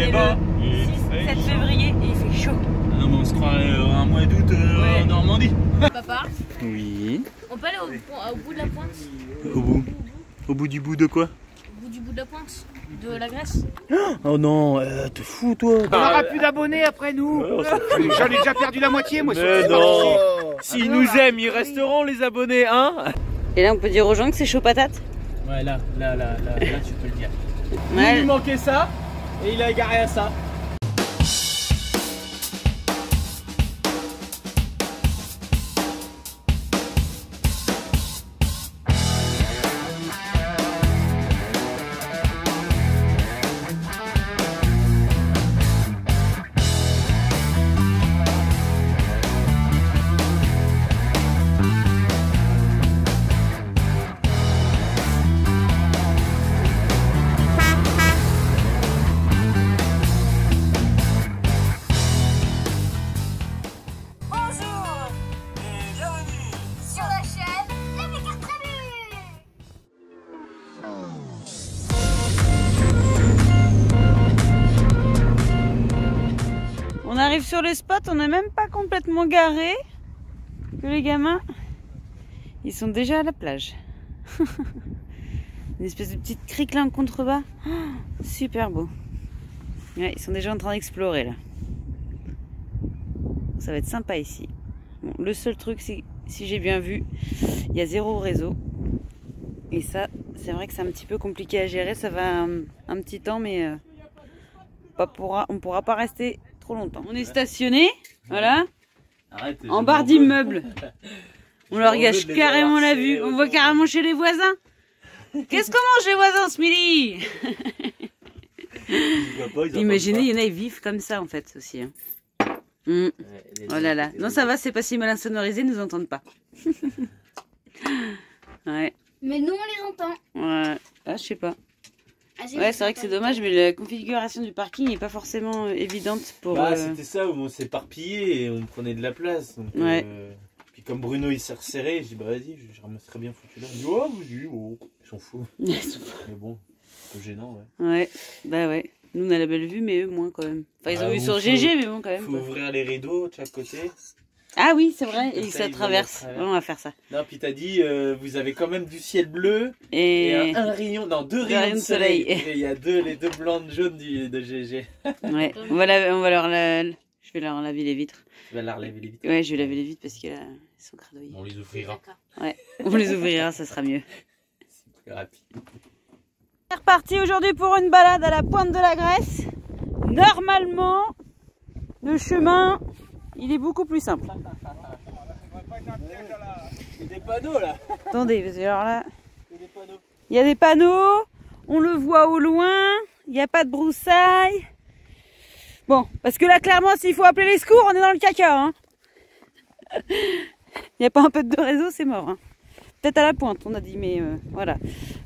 est bas. Et 7 février et il fait chaud. Ah non, mais on se croirait un mois d'août en Normandie. Papa. Oui. On peut aller au bout de la pointe. Au bout. Au bout du bout de quoi? Au bout du bout de la pointe. De la Grèce. Oh non, t'es fou toi. On aura plus d'abonnés après nous. J'en ai déjà perdu la moitié moi. Mais non. S'ils nous aiment, ils resteront les abonnés, hein. Et là on peut dire aux gens que c'est chaud patate. Ouais, là tu peux le dire. Ouais. Il lui manquait ça et il a égaré à ça. Sur le spot, on n'est même pas complètement garé que les gamins ils sont déjà à la plage. Une espèce de petite crique là en contrebas, oh, super beau. Ouais, ils sont déjà en train d'explorer là. Ça va être sympa ici. Bon, le seul truc, c'est si j'ai bien vu, il y a zéro réseau et ça, c'est vrai que c'est un petit peu compliqué à gérer. Ça va un petit temps, mais on pourra pas rester longtemps. On est stationné, voilà, arrête, en barre d'immeuble. On leur gâche carrément la vue. On voit carrément chez les voisins. Qu'est-ce qu'on mange les voisins ce midi? Imaginez, il y en a ils vivent comme ça en fait aussi. Hein. Mm. Oh là là. Non ça va, c'est pas si mal insonorisé, ils nous entendent pas. Ouais. Mais nous on les entend. Ouais. Ah je sais pas. Ouais, c'est vrai que c'est dommage, mais la configuration du parking n'est pas forcément évidente pour... Bah, c'était ça, où on s'éparpillait et on prenait de la place. Donc, ouais. Puis comme Bruno, il s'est resserré, je dis, bah vas-y, je ramasserai bien foutu là. Il dit, oh, ils sont fous. Ils sont fous. Mais bon, c'est gênant, ouais. Ouais, bah ouais. Nous, on a la belle vue, mais eux, moins, quand même. Enfin, ils ont eu sur GG, mais bon, quand même. Faut ouvrir les rideaux de chaque côté. Ah oui, c'est vrai, et ça traverse. On va faire ça. Non, puis t'as dit, vous avez quand même du ciel bleu et un rayon, non, deux rayons de soleil. Et il y a les deux blancs jaunes de GG. Ouais, je vais leur laver les vitres. Tu vas leur laver les vitres. Ouais, je vais laver les vitres parce que là, ils sont cradoyés. On les ouvrira. Ouais, on les ouvrira, ça sera mieux. C'est plus rapide. On est reparti aujourd'hui pour une balade à la pointe de la Grèce. Normalement, le chemin... il est beaucoup plus simple. Il y a des panneaux là. Attendez, parce que alors là, il y a des panneaux, on le voit au loin, il n'y a pas de broussailles. Bon, parce que là clairement s'il faut appeler les secours, on est dans le caca. Hein. Il n'y a pas un peu de réseau, c'est mort. Hein. Peut-être à la pointe, on a dit, mais voilà.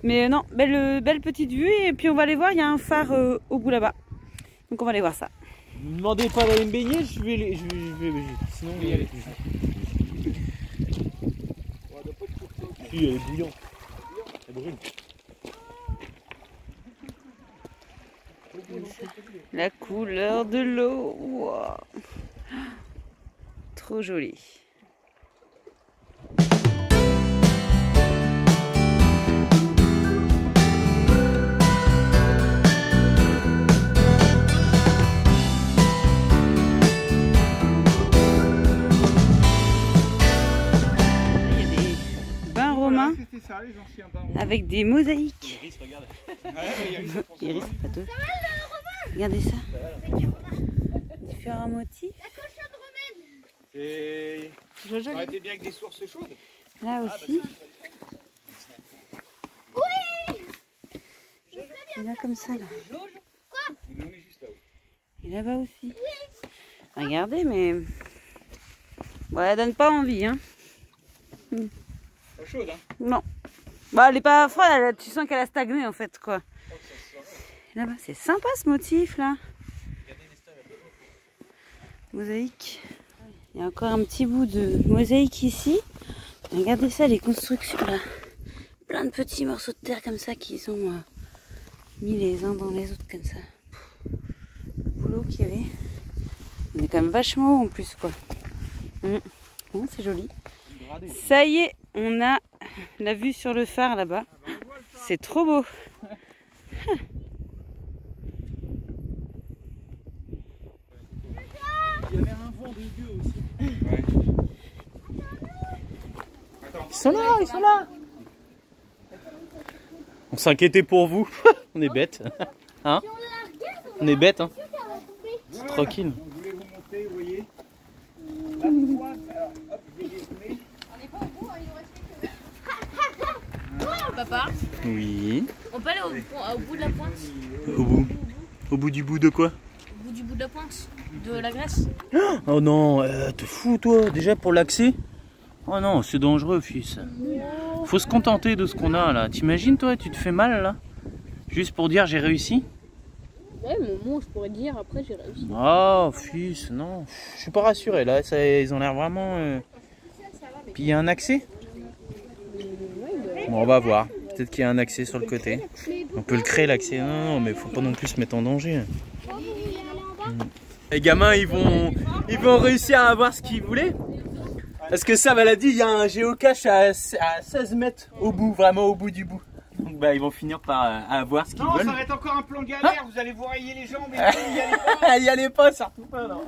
Mais non, belle petite vue et puis on va aller voir, il y a un phare au bout là-bas. Donc on va aller voir ça. Ne me demandez pas d'aller me baigner, je vais sinon on va y aller. Si, elle est bouillante. Elle brûle. La couleur de l'eau. Wow. Trop joli. Avec des mosaïques. Iris, regarde. Iris, pas toi. Regardez ça. Différents motifs. La cochonne romaine. Et... arrêtez bien avec des sources chaudes. Là aussi. Oui. Et là comme ça là. Et là-bas aussi. Regardez, mais... bon, elle donne pas envie, hein. Pas chaude, hein. Non. Bah elle est pas froide, tu sens qu'elle a stagné en fait quoi. Là-bas c'est sympa ce motif là. Mosaïque. Il y a encore un petit bout de mosaïque ici. Regardez ça les constructions là. Plein de petits morceaux de terre comme ça qui sont mis les uns dans les autres comme ça. l'eau qu'il y avait. On est quand même vachement haut en plus, quoi. Bon, c'est joli. Ça y est, on a la vue sur le phare là-bas. C'est trop beau. Il y avait un vent de gueux aussi. Ouais. Ils sont là, ils sont là. On s'inquiétait pour vous. On est bêtes. Hein? On est bêtes, hein? C'est tranquille. On voulait vous monter, vous voyez. La pointe, alors hop, je vais les semer. On n'est pas au bout, il nous reste quelques... Papa? Oui. On peut aller au bout de la pointe? Au bout? Au bout du bout de quoi? Au bout du bout de la pointe? De la Grèce? Oh non, te fous toi, déjà pour l'accès? Oh non, c'est dangereux, fils. Faut se contenter de ce qu'on a là. T'imagines, toi, tu te fais mal là? Juste pour dire j'ai réussi? Ouais, mais au moins je pourrais dire après j'ai réussi. Oh, fils, non. Je suis pas rassuré là. Ça, ils ont l'air vraiment. Puis il y a un accès? Bon, on va voir. Peut-être qu'il y a un accès sur le côté. On peut le créer l'accès. Non, mais faut pas non plus se mettre en danger. Les gamins, ils vont réussir à avoir ce qu'ils voulaient? Parce que Sam, elle a dit, il y a un géocache à 16 mètres au bout, vraiment au bout du bout. Donc bah ils vont finir par avoir ce qu'ils veulent. Non, ça va être encore un plan galère, vous allez vous rayer les jambes et y allez pas. Y allez pas, surtout pas, non.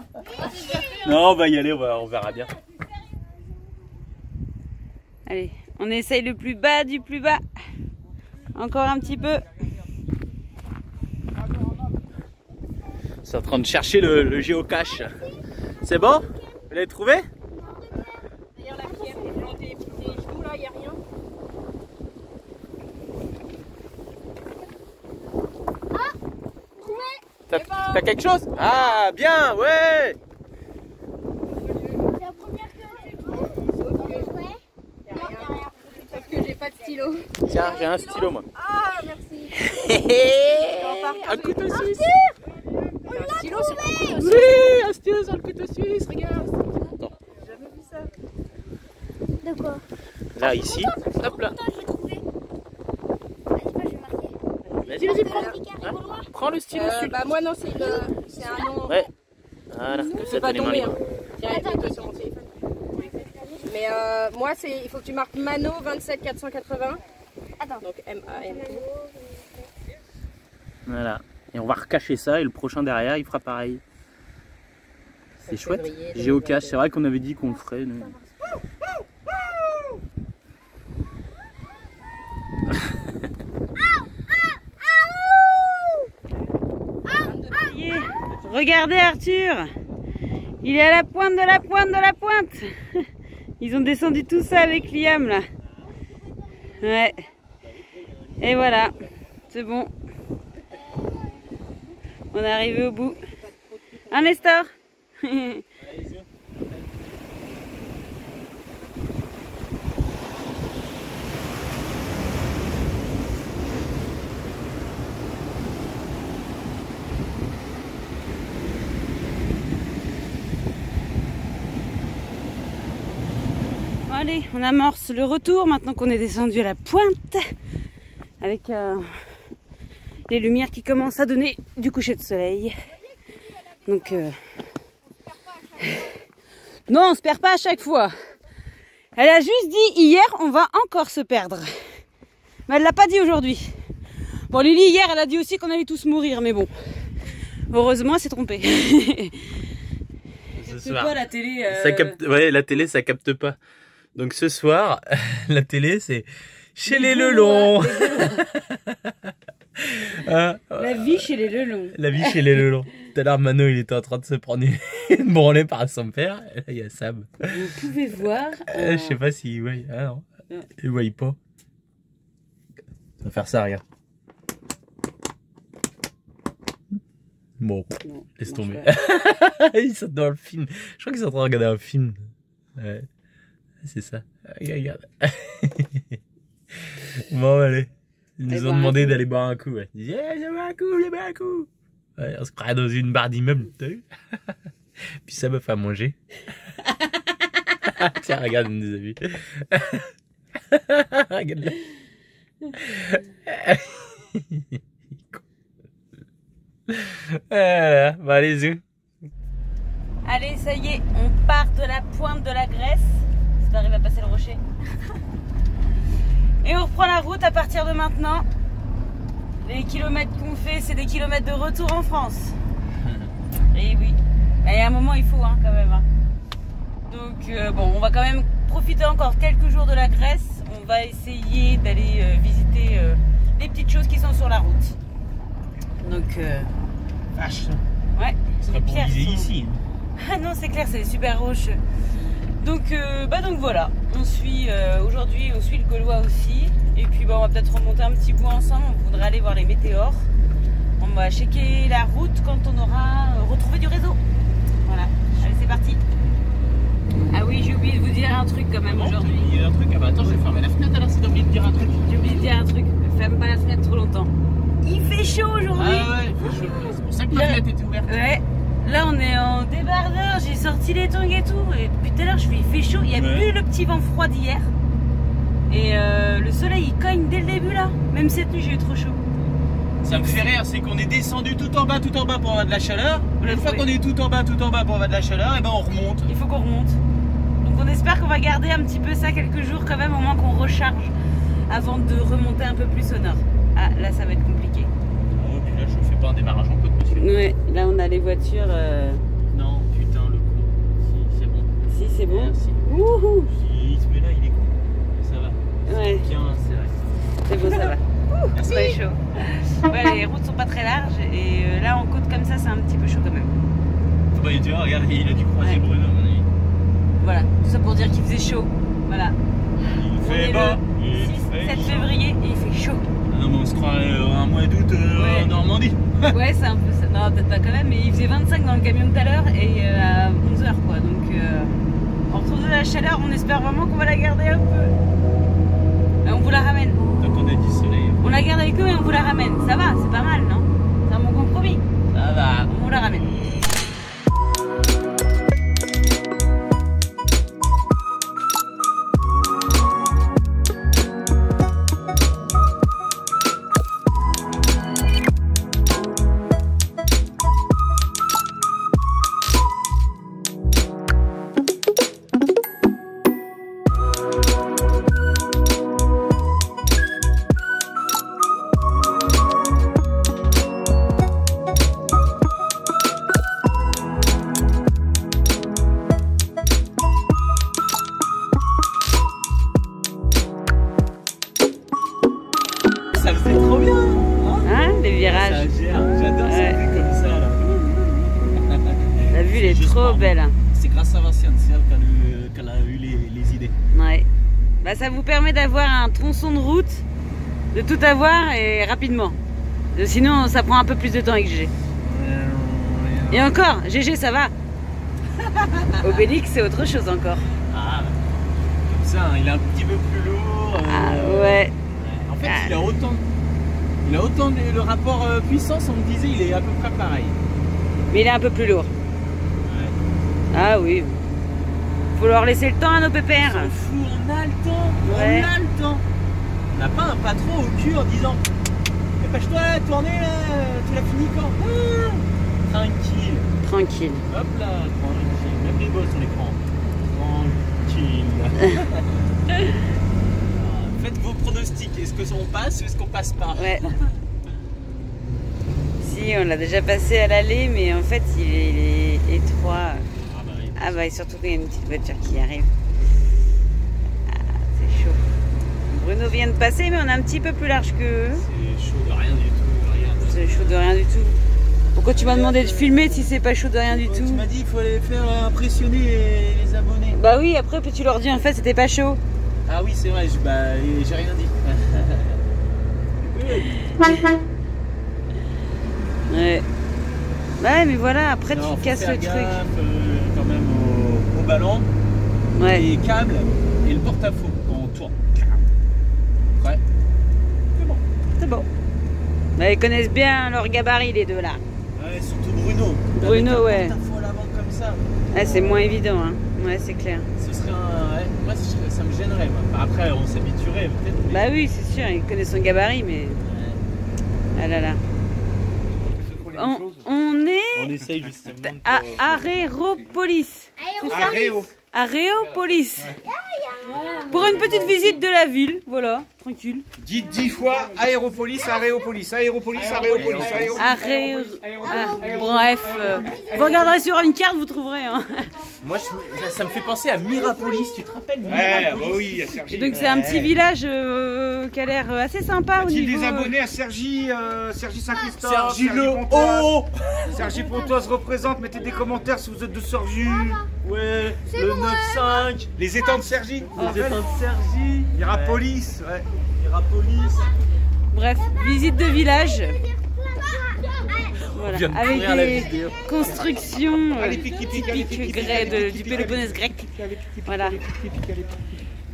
Non, on va y aller, on verra bien. Allez, on essaye le plus bas du plus bas. Encore un petit peu. C'est en train de chercher le géocache. C'est bon? Vous l'avez trouvé? T'as quelque chose? Ah, bien, ouais! C'est la première que parce que j'ai pas de stylo. Tiens, j'ai un stylo, moi. Ah, merci! Un couteau suisse! Un stylo sur le couteau suisse! Oui, un stylo sur le couteau suisse, regarde! J'ai jamais vu ça. De quoi? Là, ici. Hop là! Vas-y, vas-y, prends le stylo. Bah moi non, c'est un nom. Ouais. Voilà, comme ça, t'as les mains libres. Mais moi, il faut que tu marques Mano 27480. Attends. Donc M-A-N. Voilà. Et on va recacher ça et le prochain derrière, il fera pareil. C'est chouette. Géocache, c'est vrai qu'on avait dit qu'on le ferait. Nous. Regardez Arthur, il est à la pointe de la pointe de la pointe. Ils ont descendu tout ça avec Liam là. Ouais. Et voilà, c'est bon. On est arrivé au bout. Hein Nestor? Allez, on amorce le retour maintenant qu'on est descendu à la pointe avec les lumières qui commencent à donner du coucher de soleil. Donc, non, on se perd pas à chaque fois. Elle a juste dit hier, on va encore se perdre. Mais elle l'a pas dit aujourd'hui. Bon, Lily, hier, elle a dit aussi qu'on allait tous mourir, mais bon. Heureusement, elle s'est trompée. C'est quoi la télé? Ça capte... Ouais, la télé, ça capte pas. Donc ce soir, la télé, c'est chez les Lelons. La vie chez les Lelons. La vie chez les Lelons. Tout à l'heure, Mano, il était en train de se prendre une branlée par son père. Et là, il y a Sam. Vous pouvez voir. Je sais pas s'il voit. Ah non. Il voit pas. On va faire ça, regarde. Bon, non, laisse tomber. Ils sont dans le film. Je crois qu'ils sont en train de regarder un film. Ouais. C'est ça. Regarde. Bon, allez. Ils nous ont demandé d'aller boire un coup. Ouais. Ils disent, eh, j'ai boire un coup. Ouais, on se croirait dans une barre d'immeuble. T'as vu? Puis ça me fait à manger. Tiens, regarde, une des amis. Regarde-la. Bah allez-y. Allez, ça y est, on part de la pointe de la Grèce. Ça arrive à passer le rocher. Et on reprend la route à partir de maintenant. Les kilomètres qu'on fait, c'est des kilomètres de retour en France. Et oui. Et à un moment, il faut hein, quand même. Hein. Donc bon, on va quand même profiter encore quelques jours de la Grèce. On va essayer d'aller visiter les petites choses qui sont sur la route. Donc... vache. Ouais. Ce serait pour viser ici. Ah non, c'est clair, c'est super rocheux. Donc, donc voilà, on suit aujourd'hui, on suit le Gaulois aussi. Et puis bah, on va peut-être remonter un petit bout ensemble, on voudra aller voir les météores. On va checker la route quand on aura retrouvé du réseau. Voilà, allez c'est parti. Ah oui, j'ai oublié de vous dire un truc quand même aujourd'hui. J'ai oublié un truc, ah bah attends, j'ai fermé la fenêtre alors c'est oublié de dire un truc. J'ai oublié de dire un truc, ne ferme pas la fenêtre trop longtemps. Il fait chaud aujourd'hui. Ah ouais, il fait chaud, c'est pour ça que la fenêtre était ouverte. Ouais. Là on est en débardeur, j'ai sorti les tongs et tout, et depuis tout à l'heure il fait chaud, il n'y a plus le petit vent froid d'hier. Et le soleil il cogne dès le début là, même cette nuit j'ai eu trop chaud. Ça me fait rire, c'est qu'on est descendu tout en bas pour avoir de la chaleur. Une fois qu'on est tout en bas pour avoir de la chaleur, et ben on remonte. Il faut qu'on remonte. Donc on espère qu'on va garder un petit peu ça quelques jours quand même, au moins qu'on recharge avant de remonter un peu plus au nord. Ah là ça va être compliqué. Oh puis là je fais pas un démarrage en côte monsieur. Ouais, là on a les voitures. Non putain le con. Si c'est bon. Si c'est bon. Merci. Wouhou. Mais là il est con. Ça va. Ouais. C'est beau ça va. C'est pas chaud. Ouais, les routes sont pas très larges et là en côte comme ça c'est un petit peu chaud quand même. Bah tu vois, regarde, il a dû croiser Bruno à mon avis. Voilà, tout ça pour dire qu'il faisait chaud. Voilà. Il fait bas. Le 7 février et il fait chaud. Non mais on se croirait un mois d'août en Normandie. Ouais c'est un peu ça. Non peut-être pas quand même, mais il faisait 25 dans le camion tout à l'heure et à 11h quoi. Donc on retrouve de la chaleur, on espère vraiment qu'on va la garder un peu. On vous la ramène. On a du soleil. On la garde avec eux et on vous la ramène. Ça va, c'est pas mal, non? C'est un bon compromis. Ça va. On vous la ramène. Ça vous permet d'avoir un tronçon de route, de tout avoir et rapidement. Sinon, ça prend un peu plus de temps avec GG. Et encore, GG, ça va. Obélix, c'est autre chose encore. Ah, comme ça, hein, il est un petit peu plus lourd. Ah, ouais. En fait, il a autant le rapport puissance, on me disait, il est à peu près pareil. Mais il est un peu plus lourd. Ouais. Ah oui. Faut leur laisser le temps à nos pépères. On s'en fout, on a le temps, on a le temps. On n'a pas un patron au cul en disant dépêche-toi, tournez là, tu l'as fini quand tranquille. Tranquille. Hop là, tranquille. Même les bosses on les prend. Tranquille. Faites vos pronostics. Est-ce qu'on passe ou est-ce qu'on passe pas? Ouais. Si, on l'a déjà passé à l'aller, mais en fait il est étroit. Ah bah et surtout qu'il y a une petite voiture qui arrive. Ah, c'est chaud. Bruno vient de passer mais on est un petit peu plus large que eux. C'est chaud de rien du tout. C'est chaud de rien du tout. Pourquoi tu m'as demandé de filmer si c'est pas chaud de rien du tout? Tu m'as dit qu'il faut aller faire impressionner les abonnés. Bah oui, après tu leur dis en fait c'était pas chaud. Ah oui c'est vrai, bah j'ai rien dit. Ouais. Ouais mais voilà, après non, tu casses le truc. Quand même au ballon, les câbles et le porte-à-faux quand on tourne. Ouais. C'est bon. C'est bon. Bah, ils connaissent bien leur gabarit les deux là. Ouais, surtout Bruno. Bruno ouais. Porte-à-faux à l'avant comme ça. Ouais, c'est moins évident hein. Ouais c'est clair. Ce serait un... ouais, moi ça me gênerait. Moi. Après on s'habituerait peut-être. Mais... bah oui c'est sûr, ils connaissent son gabarit mais. Ouais. Ah là là. On... On essaye justement. De... Aréopolis. Aréopolis. Pour une petite visite de la ville, voilà, tranquille. Dites 10 fois Aréopolis, Aréopolis, Aréopolis, Aréopolis, Aréopolis. Bref, vous regarderez sur une carte, vous trouverez. Hein. Moi, ça me fait penser à Mirapolis, tu te rappelles? Mirapolis. Ouais, bah oui, donc c'est un petit village qui a l'air assez sympa au niveau... des abonnés à Cergy, Saint-Christophe, Cergy-le-Haut, Cergy-Pontoise représente, mettez des commentaires si vous êtes de Cergy. Ouais, le 9-5, les étangs de Cergy. Les étangs de Cergy. Mirapolis, ouais. Mirapolis. Bref, visite de village. Voilà, avec des constructions typiques du Péloponnèse grec. Voilà.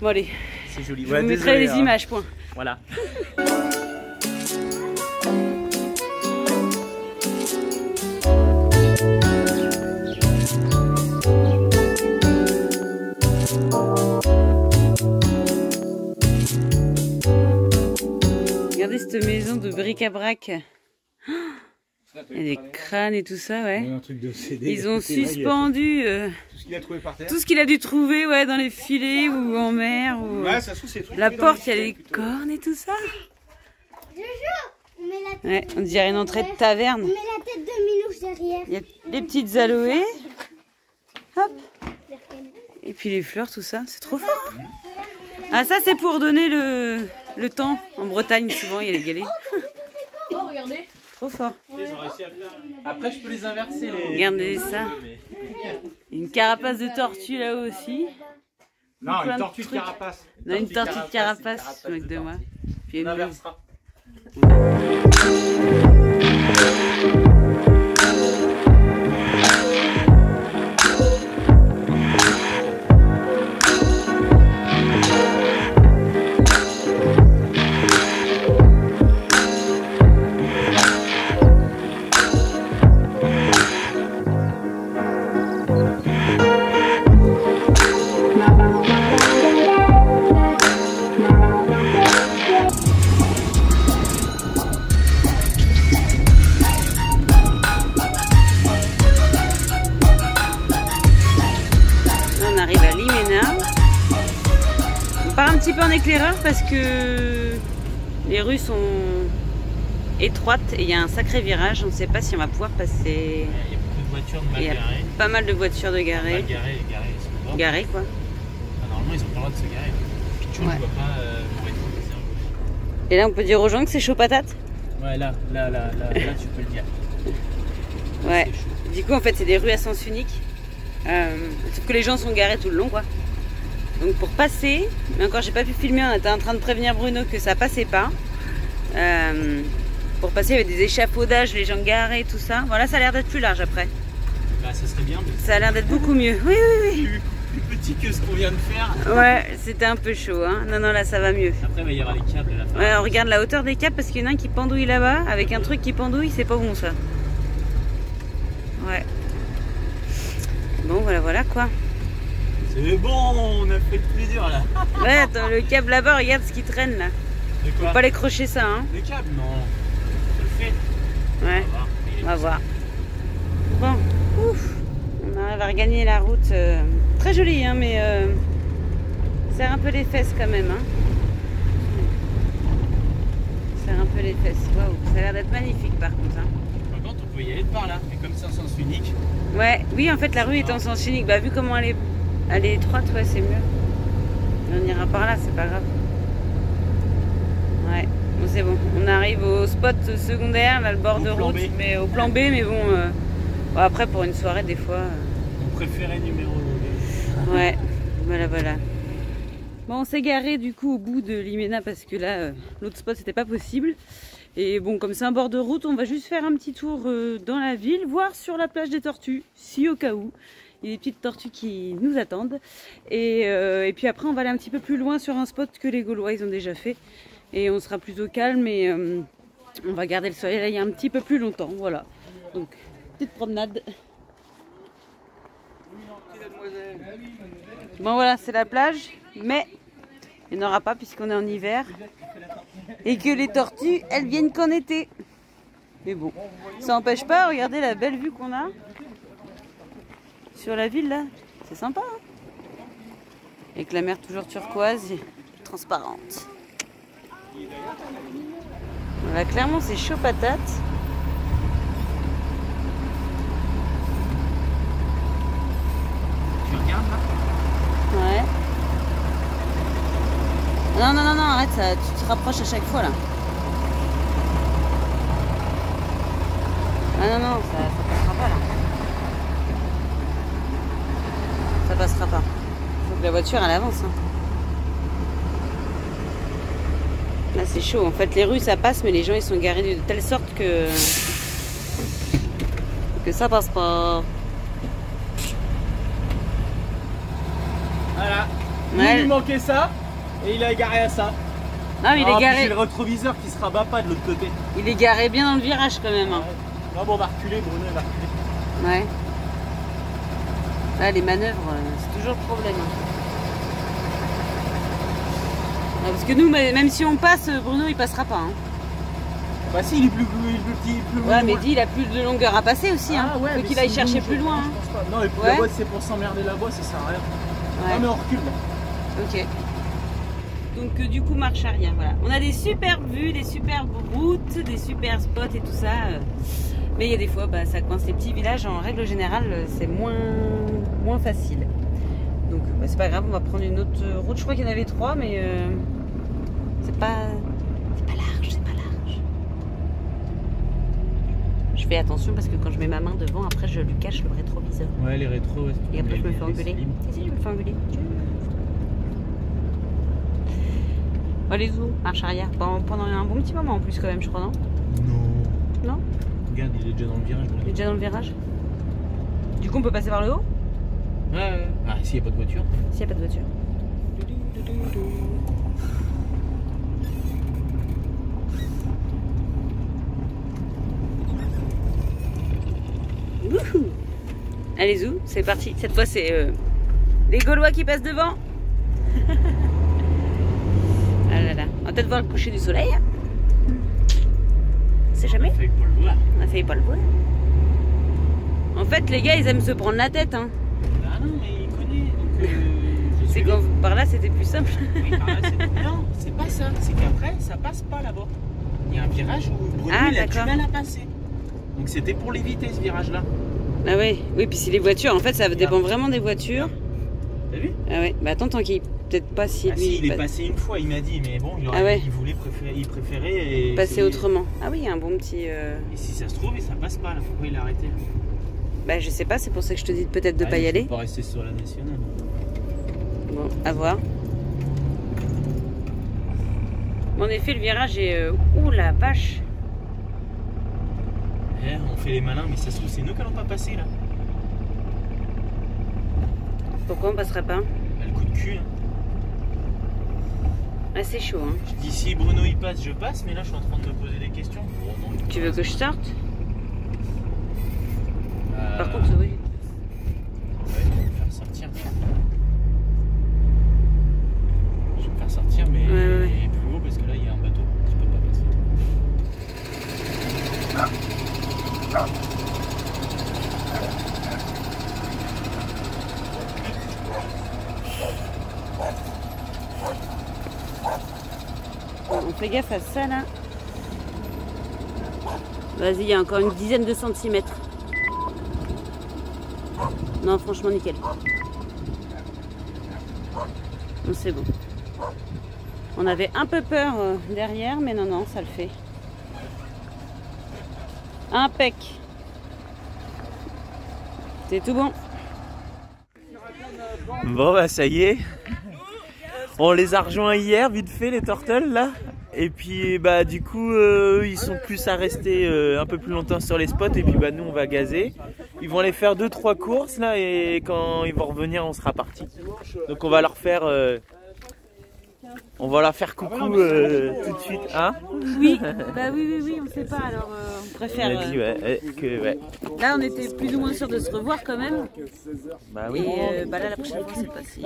Bon allez, c'est joli. Je vous mettrai les images, point. Voilà. Regardez cette maison de bric-à-brac. Il y a des crânes et tout ça, ouais. Un truc de CD, ils ont suspendu tout ce qu'il a trouvé par terre. Tout ce qu'il a dû trouver, ouais, dans les filets ou en mer. Ou... ouais, ça se trouve, c'est truc. La porte, il y a des cornes et tout ça. On met la tête, ouais, on dirait une entrée de taverne. On met la tête de Milouche derrière. Il y a les petites aloées. Hop. Et puis les fleurs, tout ça, c'est trop fort. Ah, ça, c'est pour donner le temps. En Bretagne, souvent, il y a les galets. Oh, regardez. Trop fort. Ouais. Après, je peux les inverser. Les... regardez ça. Une carapace de tortue là-haut aussi. Non, une tortue de carapace. Non, une tortue de carapace, mec de moi. Puis une inversera. Parce que les rues sont étroites et il y a un sacré virage, on ne sait pas si on va pouvoir passer. Il y a beaucoup de voitures de mal garées. Pas mal de voitures de garées. Garées quoi. Ah, normalement ils ont pas le droit de se garer. Puis tu vois, ouais. Pas et là on peut dire aux gens que c'est chaud patate. Ouais, là tu peux le dire. Ouais. Du coup en fait c'est des rues à sens unique. Sauf que les gens sont garés tout le long quoi. Donc pour passer, mais encore j'ai pas pu filmer, on était en train de prévenir Bruno que ça passait pas. Pour passer il y avait des échafaudages, les gens garés, tout ça. Voilà, ça a l'air d'être plus large après. Bah ça serait bien. Mais... ça a l'air d'être beaucoup mieux. Oui, oui, oui. Plus petit que ce qu'on vient de faire. Ouais, c'était un peu chaud. Hein. Non, non, là ça va mieux. Après il va y avoir les câbles à la fin. Ouais, on regarde la hauteur des câbles parce qu'il y en a un qui pendouille là-bas avec un truc qui pendouille, c'est pas bon ça. Ouais. Bon, voilà, voilà quoi. C'est bon, on a fait le plaisir là. Ouais, attends, le câble là-bas, regarde ce qui traîne là. On peut pas les crocher ça, hein. Le câble, non. On le fait. Ouais, on va voir. Bon, ouf. On arrive à regagner la route. Très jolie, hein, mais ça serre un peu les fesses quand même, hein. Ça serre un peu les fesses. Waouh, ça a l'air d'être magnifique par contre, hein. Par contre, on peut y aller de par là, mais comme c'est en sens unique. Ouais, oui, en fait, la rue est en sens unique. Bah, vu comment elle est. Elle est étroite, ouais, c'est mieux. On ira par là, c'est pas grave. Ouais, bon, c'est bon. On arrive au spot secondaire, là, le bord de route, mais au plan B, mais bon, bon après, pour une soirée, des fois... on préférait numéro 2. Ouais, voilà, voilà. Bon, on s'est garé, du coup, au bout de l'Imena, parce que là, l'autre spot, c'était pas possible. Et bon, comme c'est un bord de route, on va juste faire un petit tour dans la ville, voir sur la plage des tortues, si au cas où. Il y a des petites tortues qui nous attendent. Et puis après, on va aller un petit peu plus loin sur un spot que les Gaulois, ils ont déjà fait. Et on sera plutôt calme et on va garder le soleil là, il y a un petit peu plus longtemps. Voilà. Donc, petite promenade. Bon, voilà, c'est la plage. Mais il n'y en aura pas puisqu'on est en hiver. Et que les tortues, elles viennent qu'en été. Mais bon, ça n'empêche pas, regardez la belle vue qu'on a sur la ville là. C'est sympa, hein, avec la mer toujours turquoise et transparente. Voilà, clairement c'est chaud patate. Tu regardes là? Ouais. Non, non, non, non, arrête, ça, tu te rapproches à chaque fois là. Ah non, non, ça passera pas là. Ça passera pas. Faut que la voiture elle avance. Hein. Là c'est chaud. En fait les rues ça passe mais les gens ils sont garés de telle sorte que ça passe pas. Voilà. Ouais. Il lui manquait ça et il a garé à ça. Non mais il est garé. C'est le rétroviseur qui se rabat pas de l'autre côté. Il est garé bien dans le virage quand même. Ouais. Hein. Non, bon, on va reculer, Bruno, on va reculer. Ouais. Là, les manœuvres, c'est toujours le problème. Ouais, parce que nous, même si on passe, Bruno, il passera pas. Hein. Bah si, il est plus petit, plus loin. Ouais, mais dis, il a plus de longueur à passer aussi. Ah, hein. Ouais, faut qu'il aille chercher plus loin. Hein. Je pense pas. Non, et puis ouais. La voie, c'est pour s'emmerder la voie, ça sert à rien. Ouais. Non, mais on recule. Ok. Donc du coup marche arrière, voilà. On a des superbes vues, des superbes routes, des super spots et tout ça. Mais il y a des fois, bah, ça coince les petits villages. En règle générale, c'est moins facile. Donc bah, c'est pas grave, on va prendre une autre route. Je crois qu'il y en avait trois, mais c'est pas large, c'est pas large. Je fais attention parce que quand je mets ma main devant, après je lui cache le rétroviseur. Ouais, les rétros. Et après je me fais engueuler. Si, je me fais engueuler. Allez-y, marche arrière. Pendant un bon petit moment en plus quand même, je crois, non? Non. Non? Regarde, il est déjà dans le virage. Il est déjà dans le virage. Du coup, on peut passer par le haut? Ouais. Ah, s'il n'y a pas de voiture. S'il n'y a pas de voiture. Wouhou! Allez-y, c'est parti. Cette fois, c'est les Gaulois qui passent devant. Ah là là. On va peut-être voir le coucher du soleil. On sait jamais. On a failli pas le voir. On a failli pas le voir. En fait, les gars, ils aiment se prendre la tête. Hein. Ah non, mais ils connaissent. C'est quand par là, c'était plus simple. Oui, par là, non, c'est pas ça. C'est qu'après, ça passe pas là-bas. Il y a un virage où Bruno il a du mal à passer. Donc c'était pour l'éviter ce virage-là. Ah oui, oui. Puis si les voitures, en fait, ça dépend vraiment des voitures. T'as vu? Ah oui. Bah attends, tant qu'il. Peut-être pas si. Ah lui, si il est passé une fois, il m'a dit, mais bon, il, aurait, ah ouais. Il voulait préférer, il préférait passer autrement. Ah oui, il y a un bon petit. Et si ça se trouve, et ça passe pas, là, pourquoi il a arrêté? Bah, je sais pas, c'est pour ça que je te dis peut-être de pas y aller. Pas rester sur la nationale. Bon, à voir. En effet, le virage est. Ouh la vache! Eh, on fait les malins, mais ça se trouve, c'est nous qui allons pas passer là. Pourquoi on passerait pas? Bah, le coup de cul. Hein. Ah, c'est chaud, hein. Je dis si Bruno il passe, je passe, mais là je suis en train de me poser des questions. Tu veux que je sorte? Par contre, oui. Ouais, je vais me faire sortir. Je vais me faire sortir, mais ouais. Plus haut parce que là il y a un bateau. Je peux pas passer. On fait gaffe à ça là. Vas-y, il y a encore une dizaine de centimètres. Non, franchement, nickel. Bon, c'est bon. On avait un peu peur derrière, mais non, non, ça le fait. Impec. C'est tout bon. Bon, bah ça y est. On les a rejoints hier, vite fait, les Turtles, là. Et puis, bah, du coup, ils sont plus à rester un peu plus longtemps sur les spots. Et puis, bah, nous, on va gazer. Ils vont aller faire 2-3 courses, là. Et quand ils vont revenir, on sera partis. Donc, on va leur faire On va la faire coucou tout de suite, hein? Oui, bah oui, on sait pas, alors on préfère... On a dit, ouais. Là, on était plus ou moins sûr de se revoir quand même. Bah oui. Et bah là, la prochaine fois, c'est passé.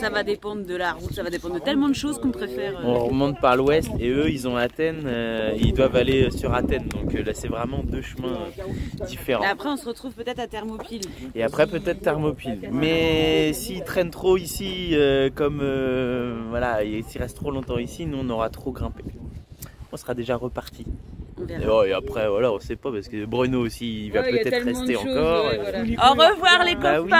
Ça va dépendre de la route, ça va dépendre de tellement de choses qu'on préfère... On remonte par l'ouest et eux, ils ont Athènes, ils doivent aller sur Athènes. Donc là, c'est vraiment deux chemins différents. Et après, on se retrouve peut-être à Thermopyles. Et après, peut-être Thermopyles. Mais s'ils traînent trop ici, comme... voilà, s'il reste trop longtemps ici, nous on aura trop grimpé. On sera déjà reparti. Et après, voilà, on sait pas parce que Bruno aussi, il va peut-être rester encore. Voilà. Au revoir les copains. Oui.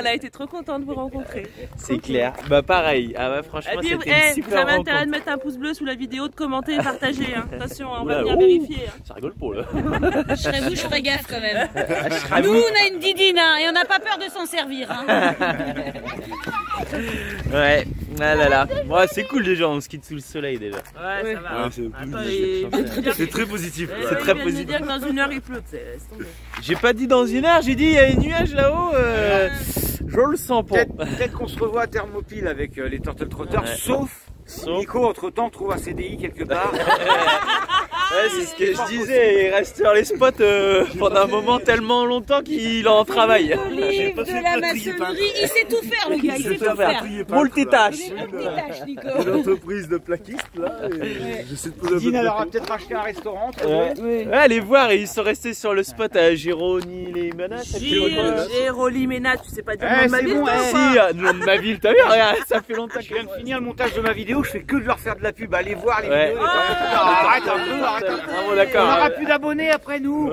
Elle a été trop contente de vous rencontrer. C'est clair. Bah pareil. Ah bah franchement, c'était super. Vous avez intérêt de mettre un pouce bleu sous la vidéo, de commenter et partager. Hein. Attention, on va bien vérifier. Hein. Ça rigole pas là. Je serais vous, je ferais gaffe quand même. Nous, on a une didine hein, et on n'a pas peur de s'en servir. Hein. Ouais. Ah là là. Ouais, c'est cool déjà, on skite sous le soleil déjà. Ouais, ça va. Ouais, c'est très positif. C'est très positif. Dire que dans une heure il pleut. J'ai pas dit dans une heure, j'ai dit il y a des nuages là-haut. Je le sens pas. Peut-être qu'on se revoit à Thermopyles avec les Turtle Trotters, sauf Nico entre temps trouve un CDI quelque part. Ouais, c'est ce que je disais, il reste sur les spots pendant un moment tellement longtemps qu'il en travaille. J'ai pas fait de la maçonnerie, il sait tout faire le gars, il sait tout faire. Multitâche. L'entreprise de plaquiste là. Dine, elle aura peut-être acheté un restaurant. Allez voir, ils sont restés sur le spot à Gérolimena. Gérolimena, tu sais pas dire le nom de ma ville. Si, le nom de ma ville, t'as vu, regarde, ça fait longtemps que je viens de finir le montage de ma vidéo, je fais que de leur faire de la pub. Allez voir les vidéos. Arrête un peu, arrête. Ah bon, on aura plus d'abonnés après nous.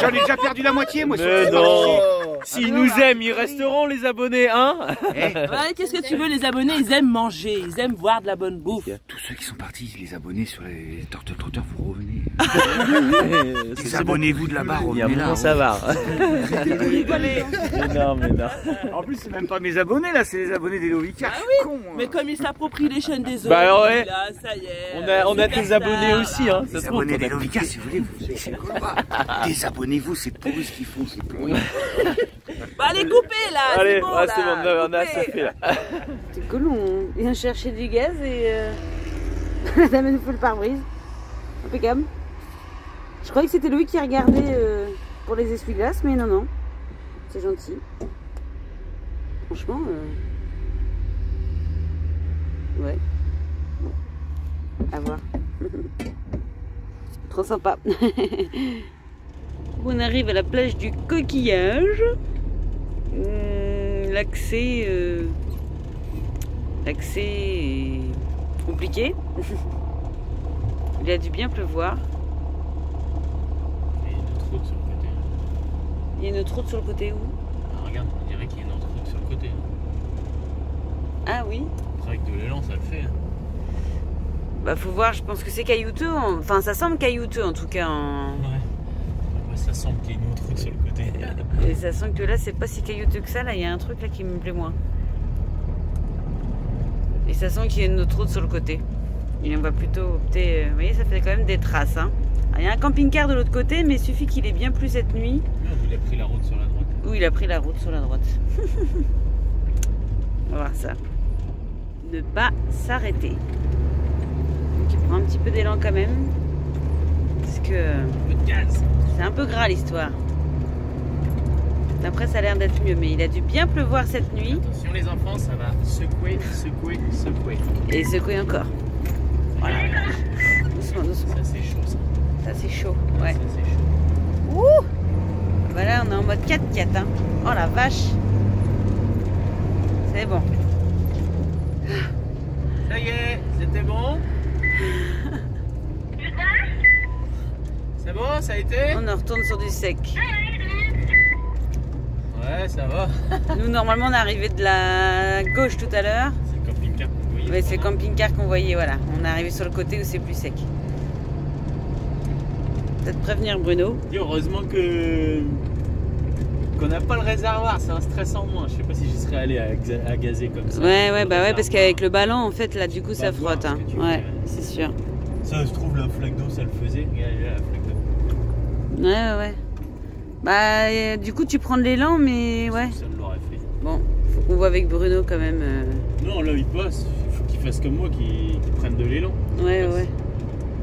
J'en ai déjà perdu la moitié moi. Mais non. S'ils nous aiment, ils resteront les abonnés, hein. Ouais, qu'est-ce que tu veux, les abonnés, ils aiment manger, ils aiment voir de la bonne bouffe. Tous ceux qui sont partis, les abonnés sur les Turtle Trotters, vous revenez. Désabonnez-vous de la barre, revenez là. Ça va. Mais non. En plus, c'est même pas mes abonnés là, c'est les abonnés des Lovicards. Ah oui, con, hein. Mais comme ils s'approprient les chaînes des autres, bah ouais. Là, ça y est. On a tes abonnés aussi, hein. Les abonnés des Lovicards, si vous voulez, désabonnez-vous, c'est pour eux ce qu'ils font, c'est pour eux. Bah allez, coupez là. Allez, c'est bon, on a assez fait là. C'est cool, on vient chercher du gaz et on amène full pare-brise. Impeccable. Je croyais que c'était Louis qui regardait pour les essuie-glaces, mais non. C'est gentil. Franchement, ouais. À voir. Trop sympa. On arrive à la plage du Coquillage. L'accès est compliqué. Il a dû bien pleuvoir. Il y a une autre route sur le côté. Il y a une autre route sur le côté où? Ah, regarde, on dirait qu'il y a une autre route sur le côté. Ah oui? Avec de l'élan, ça le fait. Bah faut voir, je pense que c'est caillouteux. Enfin, ça semble caillouteux en tout cas. En... Ouais. Ça sent qu'il y a une autre route sur le côté. Et ça sent que là, c'est pas si caillouteux que ça. Là, il y a un truc là qui me plaît moins. Et ça sent qu'il y a une autre route sur le côté. Et on va plutôt opter. Vous voyez, ça fait quand même des traces. Hein. Alors, il y a un camping-car de l'autre côté, mais il suffit qu'il ait bien plu cette nuit. Il a pris la route sur la droite. Oui, il a pris la route sur la droite. On va voir ça. Ne pas s'arrêter. Donc, il prend un petit peu d'élan quand même. Parce que. Un peu de gaz. C'est un peu gras l'histoire. Après, ça a l'air d'être mieux, mais il a dû bien pleuvoir cette nuit. Attention les enfants, ça va secouer, secouer, secouer. Et secouer encore. Voilà. Doucement, doucement. Ça c'est chaud ça. Ça c'est chaud, ouais. Ça c'est chaud. Ouh ! Voilà, on est en mode 4x4. Hein. Oh la vache. C'est bon. Ça y est, c'était bon. C'est bon, ça a été? On en retourne sur du sec. Ouais, ça va. Nous, normalement, on est arrivé de la gauche tout à l'heure. C'est le camping-car qu'on voyait. Oui, c'est le camping-car qu'on voyait, voilà. On est arrivé sur le côté où c'est plus sec. Peut-être prévenir Bruno. Et heureusement qu'on n'a pas le réservoir, c'est un stress en moins. Je sais pas si j'y serais allé à gazer comme ça. Ouais, bah ouais, parce qu'avec le ballon, en fait, là, du coup, ça frotte. Hein. Ouais, c'est sûr. Ça, je trouve, la flaque d'eau, ça le faisait. Regardez la flaque d'eau. Ouais. Bah, du coup, tu prends de l'élan, mais ouais. Ça l'aurait fait. Bon, faut qu'on voit avec Bruno quand même. Non, là, il passe. Il faut qu'il fassent comme moi, qui prennent de l'élan. Ouais, ouais.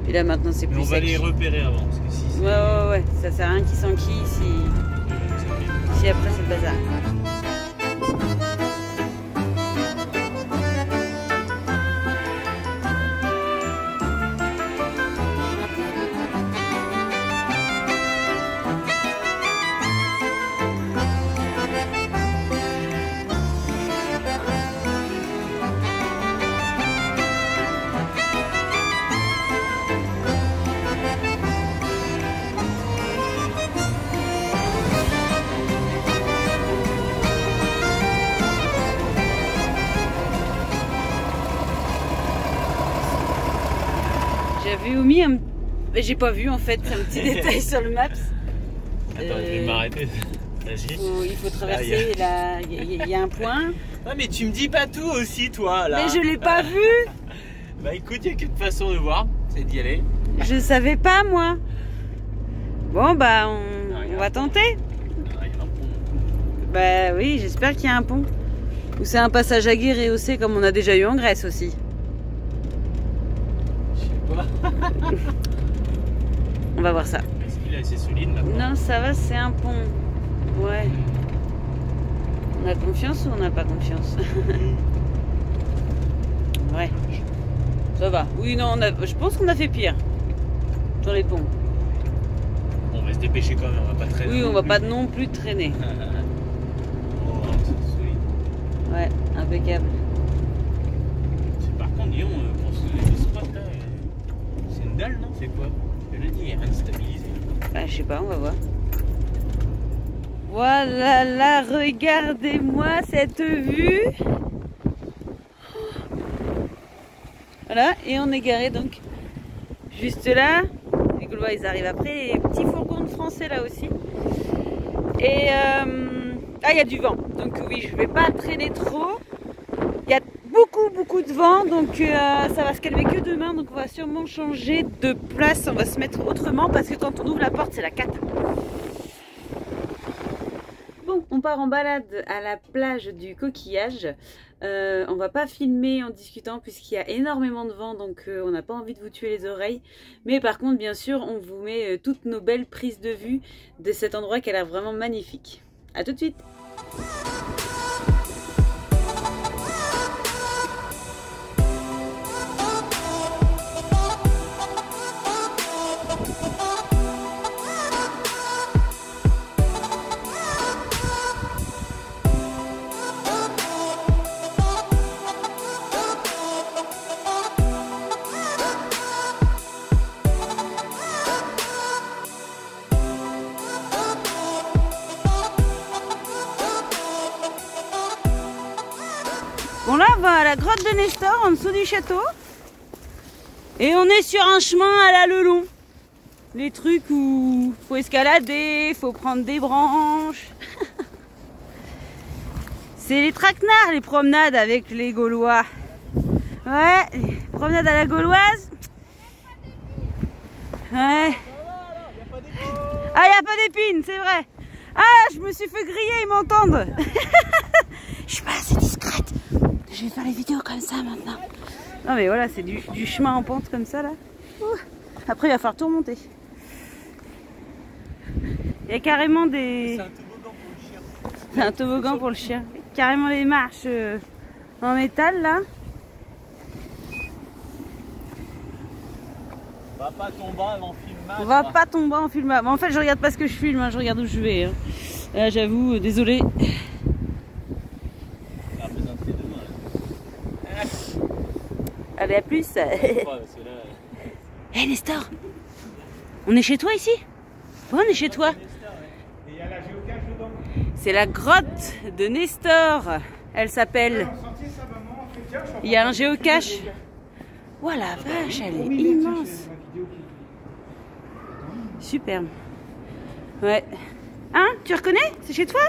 Et là maintenant c'est plus. Mais on va les repérer avant. Parce que si ouais, ça sert à rien qu'ils s'enquillent si après c'est le bazar. J'ai pas vu en fait un petit détail sur le maps. Attends, je vais m'arrêter. Il faut traverser, là il y a un point. Non mais tu me dis pas tout aussi toi là. Mais je l'ai pas vu. Bah écoute, il y a qu'une façon de voir, c'est d'y aller. Je savais pas moi. Bon bah on va tenter. Il y a un pont. Bah oui, j'espère qu'il y a un pont. Ou c'est un passage à gué rehaussé comme on a déjà eu en Grèce aussi. Je sais pas. On va voir ça. Est-ce qu'il est assez solide là? Non, ça va, c'est un pont. Ouais. On a confiance ou on n'a pas confiance? Ouais. Ça va. Oui, non, je pense qu'on a fait pire. Sur les ponts. On va se dépêcher quand même, on va pas traîner. Oui, on va pas non plus traîner. Oh, c'est solide. Ouais, impeccable. C'est par contre, Lyon, pour ce spot là, c'est une dalle, non? C'est quoi? Il n'y a rien de stabilisé. Bah, je sais pas, on va voir. Voilà, là, regardez-moi cette vue. Voilà, et on est garé donc juste là. Les Gaulois, ils arrivent après. Et petit fourgon de français là aussi. Et il y a du vent. Donc oui, je vais pas traîner trop. Il y a beaucoup de vent, donc ça va se calmer que demain, donc on va sûrement changer de place, on va se mettre autrement parce que quand on ouvre la porte c'est la cata. Bon, on part en balade à la plage du Coquillage. On va pas filmer en discutant puisqu'il y a énormément de vent, donc on n'a pas envie de vous tuer les oreilles, mais par contre bien sûr on vous met toutes nos belles prises de vue de cet endroit qui a l'air vraiment magnifique. À tout de suite. Bon là, on va à la grotte de Nestor, en dessous du château. Et on est sur un chemin à la Lelon. Les trucs où faut escalader, faut prendre des branches. C'est les traquenards, les promenades avec les Gaulois. Ouais, les promenades à la gauloise. Ouais. Ah, y a pas d'épines, c'est vrai. Ah, je me suis fait griller, ils m'entendent. Je suis pas assez discrète. Je vais faire les vidéos comme ça maintenant. Non mais voilà, c'est du chemin en pente comme ça là. Ouh. Après il va falloir tout remonter. Il y a carrément des... C'est un toboggan pour le chien. Carrément les marches en métal là. On va pas tomber en filmage. On va pas tomber en filmage. En fait je regarde pas ce que je filme, hein. Je regarde où je vais. Hein. Là j'avoue, désolé. Allez, à plus. Hé, Nestor, on est chez toi ici? Ouais, on est chez toi. C'est la grotte de Nestor. Elle s'appelle... Il y a un géocache. Ouah la vache, elle est immense. Superbe. Ouais. Hein? Tu reconnais? C'est chez toi?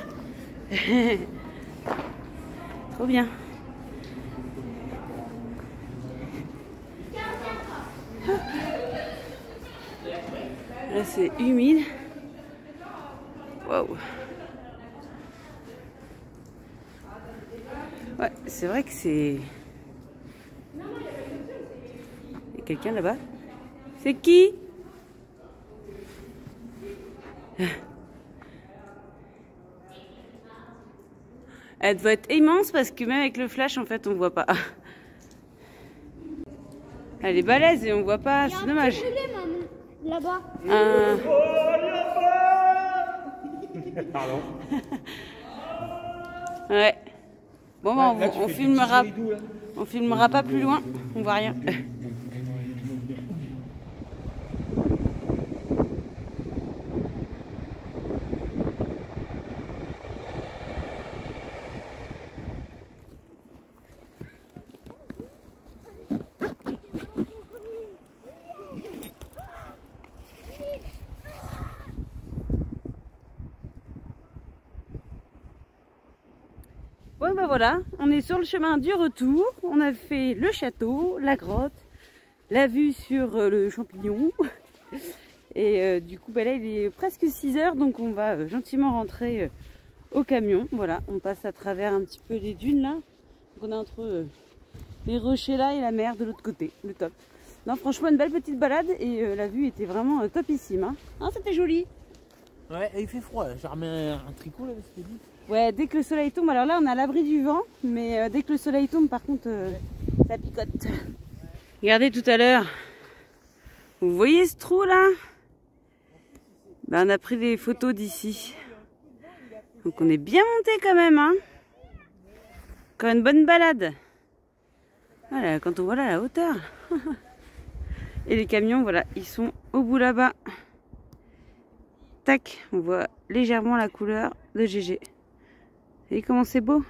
Trop bien. Là c'est humide. Waouh. Ouais, c'est vrai que c'est... Quelqu'un là-bas? C'est qui? Elle doit être immense parce que même avec le flash, en fait, on voit pas. Elle est balèze et on voit pas, c'est dommage. Là-bas. Pardon. Ouais. Bon, bah, là, on filmera pas plus loin, on voit rien. Bon ben voilà, on est sur le chemin du retour, on a fait le château, la grotte, la vue sur le champignon et du coup ben là il est presque 6 h donc on va gentiment rentrer au camion. Voilà, on passe à travers un petit peu les dunes là, donc on est entre les rochers là et la mer de l'autre côté, le top. Non franchement une belle petite balade et la vue était vraiment topissime, hein, c'était joli. Ouais, et il fait froid, j'ai remis un tricot là, c'était dit. Ouais, dès que le soleil tombe, alors là on a l'abri du vent, mais dès que le soleil tombe par contre, ça picote. Regardez tout à l'heure, vous voyez ce trou là? Ben, on a pris des photos d'ici, donc on est bien monté quand même, hein. Encore une bonne balade. Voilà, quand on voit là la hauteur. Et les camions, voilà, ils sont au bout là-bas. Tac, on voit légèrement la couleur de GG. Vous voyez comment c'est beau?